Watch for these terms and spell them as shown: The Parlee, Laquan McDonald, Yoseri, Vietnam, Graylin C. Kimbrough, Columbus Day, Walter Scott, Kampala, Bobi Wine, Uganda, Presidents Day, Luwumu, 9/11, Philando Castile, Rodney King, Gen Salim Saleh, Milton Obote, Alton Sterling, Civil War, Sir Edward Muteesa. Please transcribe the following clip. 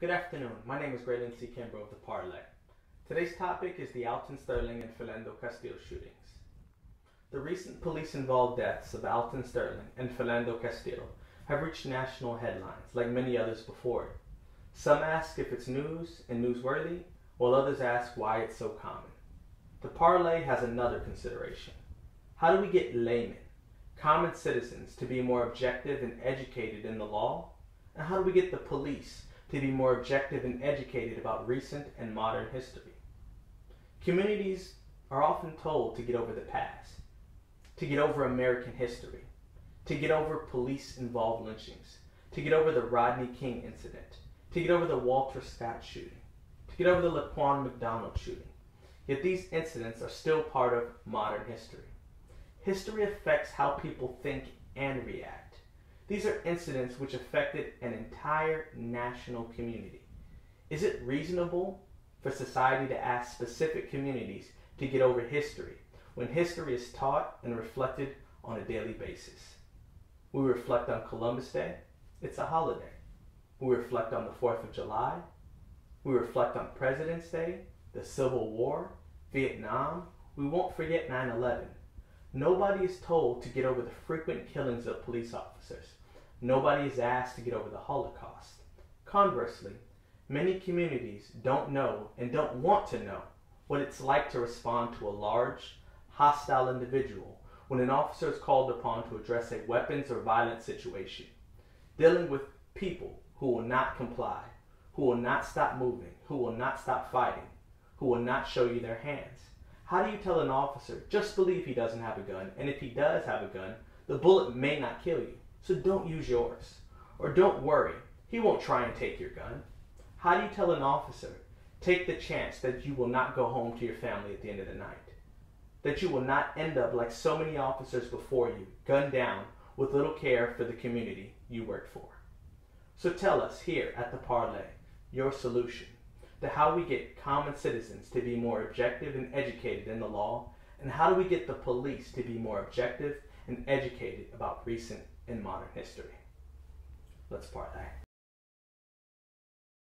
Good afternoon, my name is Graylin C. Kimbrough of The Parlee. Today's topic is the Alton Sterling and Philando Castile shootings. The recent police-involved deaths of Alton Sterling and Philando Castile have reached national headlines, like many others before it. Some ask if it's news and newsworthy, while others ask why it's so common. The Parlee has another consideration. How do we get laymen, common citizens, to be more objective and educated in the law? And how do we get the police to be more objective and educated about recent and modern history? Communities are often told to get over the past, to get over American history, to get over police-involved lynchings, to get over the Rodney King incident, to get over the Walter Scott shooting, to get over the Laquan McDonald shooting. Yet these incidents are still part of modern history. History affects how people think and react. These are incidents which affected an entire national community. Is it reasonable for society to ask specific communities to get over history when history is taught and reflected on a daily basis? We reflect on Columbus Day, it's a holiday. We reflect on the 4th of July. We reflect on President's Day, the Civil War, Vietnam. We won't forget 9/11. Nobody is told to get over the frequent killings of police officers. Nobody is asked to get over the Holocaust. Conversely, many communities don't know and don't want to know what it's like to respond to a large, hostile individual when an officer is called upon to address a weapons or violent situation. Dealing with people who will not comply, who will not stop moving, who will not stop fighting, who will not show you their hands. How do you tell an officer, just believe he doesn't have a gun, and if he does have a gun, the bullet may not kill you, so don't use yours. Or don't worry, he won't try and take your gun. How do you tell an officer, take the chance that you will not go home to your family at the end of the night, that you will not end up like so many officers before you, gunned down with little care for the community you work for? So tell us here at The Parlee your solution to how we get common citizens to be more objective and educated in the law, and how do we get the police to be more objective and educated about recent and modern history. Let's parlay.